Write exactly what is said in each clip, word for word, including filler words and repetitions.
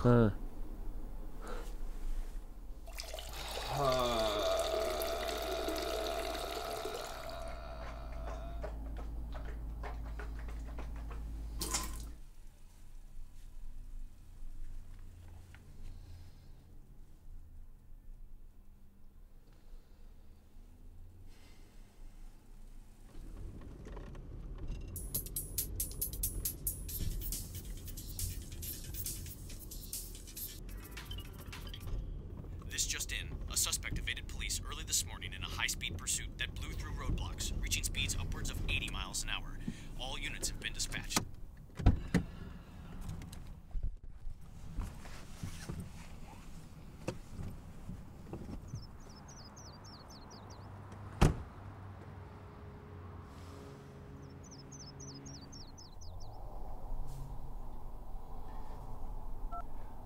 Huh. Just in, a suspect evaded police early this morning in a high-speed pursuit that blew through roadblocks, reaching speeds upwards of eighty miles an hour. All units have been dispatched.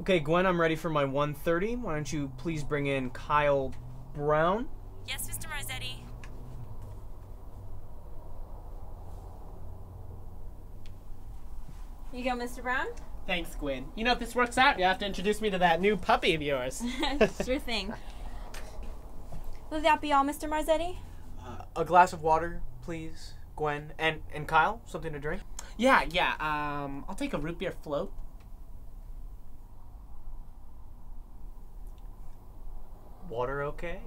Okay, Gwen, I'm ready for my one thirty. Why don't you please bring in Kyle Brown? Yes, Mister Marzetti. You go, Mister Brown? Thanks, Gwen. You know, if this works out, you have to introduce me to that new puppy of yours. Sure thing. Will that be all, Mister Marzetti? Uh, a glass of water, please, Gwen. And, and Kyle, something to drink? Yeah, yeah. Um, I'll take a root beer float. Water okay?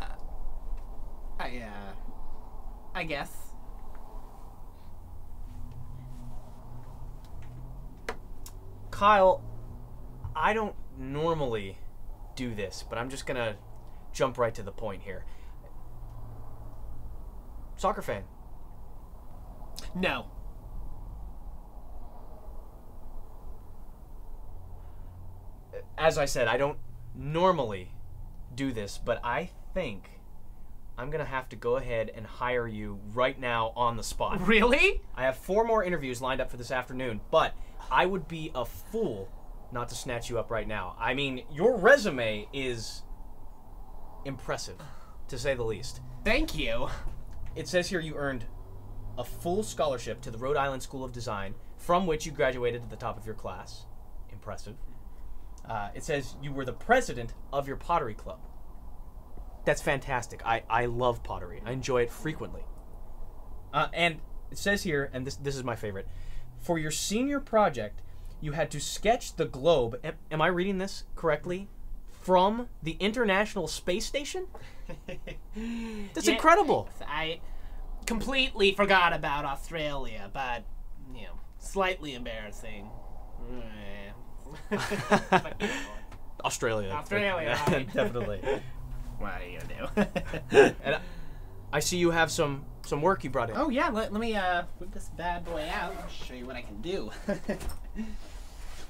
Uh, I, uh, I guess. Kyle, I don't normally do this, but I'm just gonna jump right to the point here. Soccer fan? No. As I said, I don't normally do this, but I think I'm going to have to go ahead and hire you right now on the spot. Really? I have four more interviews lined up for this afternoon, but I would be a fool not to snatch you up right now. I mean, your resume is impressive, to say the least. Thank you. It says here you earned a full scholarship to the Rhode Island School of Design, from which you graduated to the top of your class. Impressive. Uh, it says you were the president of your pottery club. That's fantastic. I, I love pottery. I enjoy it frequently. Uh, and it says here, and this, this is my favorite, for your senior project, you had to sketch the globe, am, am I reading this correctly, from the International Space Station? That's yeah, incredible. I completely forgot about Australia, but, you know, slightly embarrassing. Mm. Australia. Australia. Right. Definitely. What are you gonna do? And I see you have some some work you brought in. Oh yeah, let, let me uh whip this bad boy out and show you what I can do.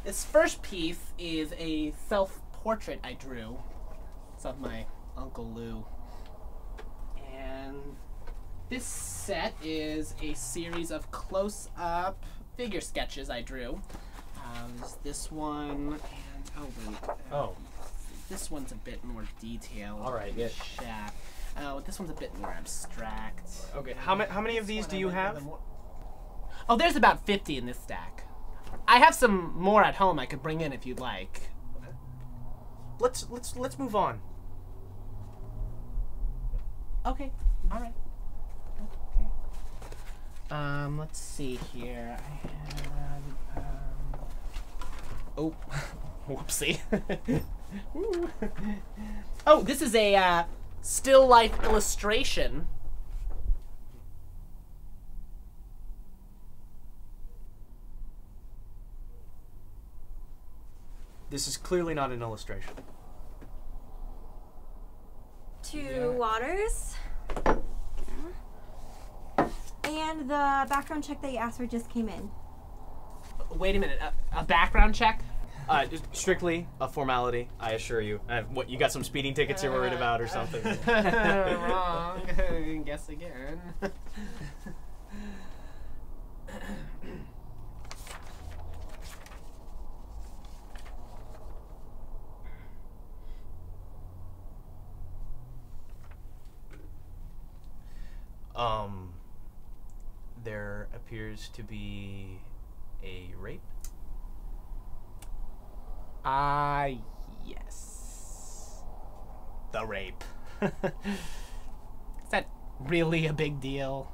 This first piece is a self-portrait I drew. It's of my Uncle Lou. And this set is a series of close-up figure sketches I drew. Um, this one and oh wait. Uh, oh, this one's a bit more detailed. All right, yeah. Oh, uh, this one's a bit more abstract. Okay, how many how many of these do you have? Oh, there's about fifty in this stack. I have some more at home I could bring in if you'd like. Okay. Let's let's let's move on. Okay. All right. Okay. Um, let's see here. I have. Uh, Oh, whoopsie. Oh, this is a uh, still life illustration. This is clearly not an illustration. Two yeah. waters. And the background check that you asked for just came in. Wait a minute, a, a background check? Uh, just strictly a formality, I assure you. Uh, what, you got some speeding tickets you're worried about or something? Wrong. Guess again. um, there appears to be a rape? Ah, uh, yes. The rape. Is that really a big deal?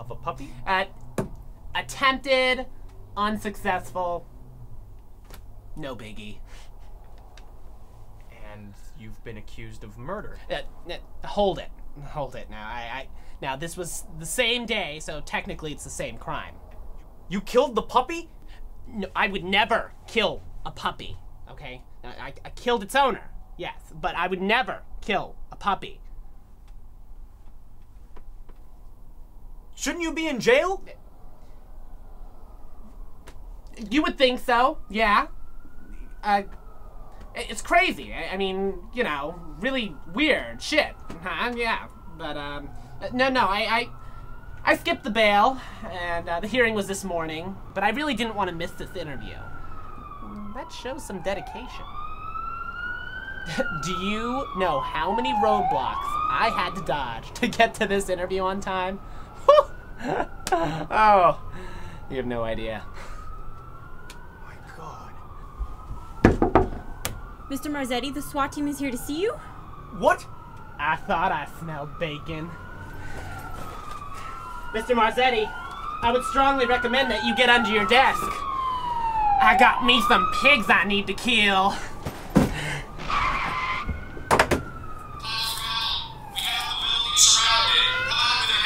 Of a puppy? Uh, attempted, unsuccessful, no biggie. And you've been accused of murder. Uh, uh, hold it. Hold it. Now, I, I, now this was the same day, so technically it's the same crime. You killed the puppy? No, I would never kill a puppy, okay? I, I killed its owner, yes, but I would never kill a puppy. Shouldn't you be in jail? You would think so, yeah. Uh, it's crazy. I, I mean, you know, really weird shit. Huh? Yeah, but um, no, no, I, I, I skipped the bail, and uh, the hearing was this morning. But I really didn't want to miss this interview. That shows some dedication. Do you know how many roadblocks I had to dodge to get to this interview on time? Oh, you have no idea. My God. Mister Marzetti, the SWAT team is here to see you? What? I thought I smelled bacon. Mister Marzetti, I would strongly recommend that you get under your desk. I got me some pigs I need to kill.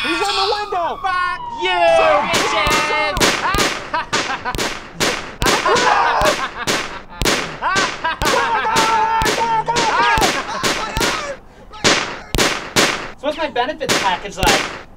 He's in the window! Fuck you, bitches! So what's my benefits package like?